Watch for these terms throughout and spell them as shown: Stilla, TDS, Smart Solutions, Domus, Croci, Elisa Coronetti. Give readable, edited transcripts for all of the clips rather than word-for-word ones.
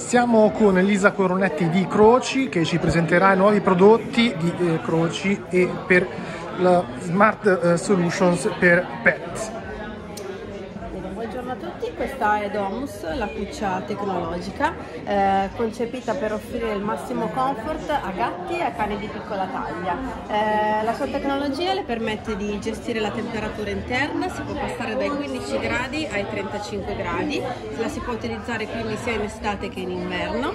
Siamo con Elisa Coronetti di Croci che ci presenterà i nuovi prodotti di Croci e per la Smart Solutions per Pet. Buongiorno a tutti, questa è Domus, la cuccia tecnologica, concepita per offrire il massimo comfort a gatti e a cani di piccola taglia. La sua tecnologia le permette di gestire la temperatura interna, si può passare dai 15 gradi ai 35 gradi, la si può utilizzare quindi sia in estate che in inverno.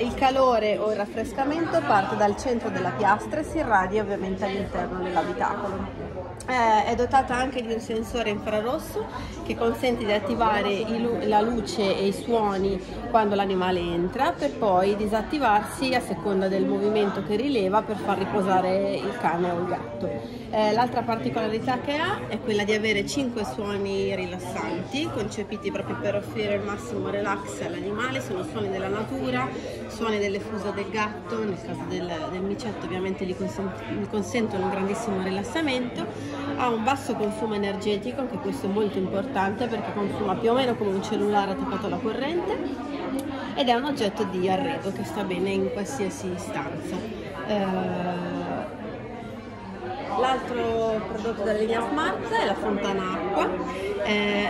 Il calore o il raffrescamento parte dal centro della piastra e si irradia ovviamente all'interno dell'abitacolo. È dotata anche di un sensore infrarosso che consente di attivare la luce e i suoni quando l'animale entra, per poi disattivarsi a seconda del movimento che rileva per far riposare il cane o il gatto. L'altra particolarità che ha è quella di avere 5 suoni rilassanti, concepiti proprio per offrire il massimo relax all'animale. Sono suoni della natura, suoni delle fusa del gatto, nel caso del micetto ovviamente gli consentono un grandissimo rilassamento. Ha un basso consumo energetico, anche questo è molto importante perché consuma più o meno come un cellulare attaccato alla corrente, ed è un oggetto di arredo che sta bene in qualsiasi stanza. L'altro prodotto della linea Smart è la fontana acqua.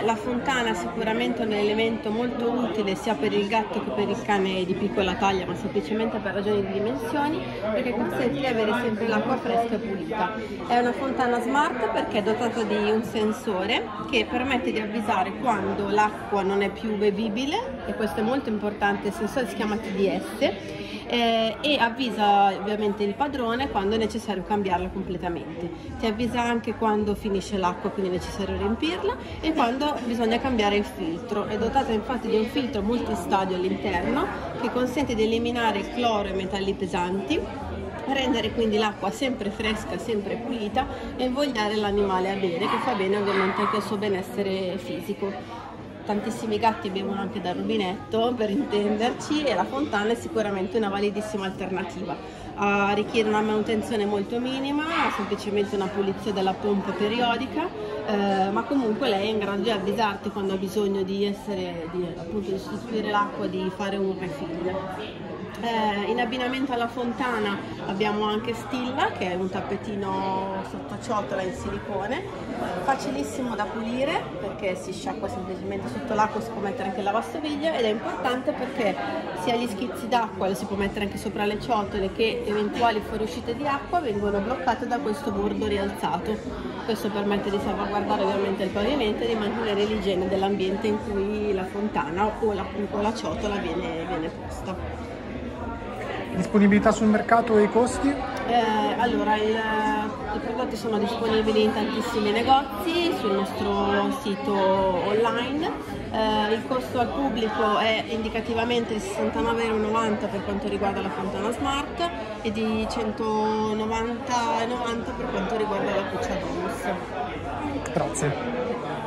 La fontana è sicuramente un elemento molto utile sia per il gatto che per il cane di piccola taglia, ma semplicemente per ragioni di dimensioni, perché consente di avere sempre l'acqua fresca e pulita. È una fontana smart perché è dotata di un sensore che permette di avvisare quando l'acqua non è più bevibile, e questo è molto importante. Il sensore si chiama TDS e avvisa ovviamente il padrone quando è necessario cambiarla completamente. Ti avvisa anche quando finisce l'acqua, quindi è necessario riempirla, e quando bisogna cambiare il filtro. È dotata infatti di un filtro multistadio all'interno che consente di eliminare il cloro e metalli pesanti, rendere quindi l'acqua sempre fresca, sempre pulita, e invogliare l'animale a bere, che fa bene ovviamente anche al suo benessere fisico. Tantissimi gatti bevono anche dal rubinetto, per intenderci, e la fontana è sicuramente una validissima alternativa. Richiede una manutenzione molto minima, semplicemente una pulizia della pompa periodica, ma comunque lei è in grado di avvisarti quando ha bisogno di sostituire l'acqua, di fare un refill. In abbinamento alla fontana abbiamo anche Stilla, che è un tappetino sotto ciotola in silicone, facilissimo da pulire perché si sciacqua semplicemente sotto l'acqua, si può mettere anche il lavastoviglie, ed è importante perché sia gli schizzi d'acqua, lo si può mettere anche sopra le ciotole, che eventuali fuoriuscite di acqua vengono bloccate da questo bordo rialzato. Questo permette di salvaguardare ovviamente il pavimento e di mantenere l'igiene dell'ambiente in cui la fontana o la ciotola viene posta. Disponibilità sul mercato e i costi? Allora, i prodotti sono disponibili in tantissimi negozi, sul nostro sito online. Il costo al pubblico è indicativamente di 69,90 € per quanto riguarda la fontana smart e di 190,90 € per quanto riguarda la cuccia Domus. Grazie.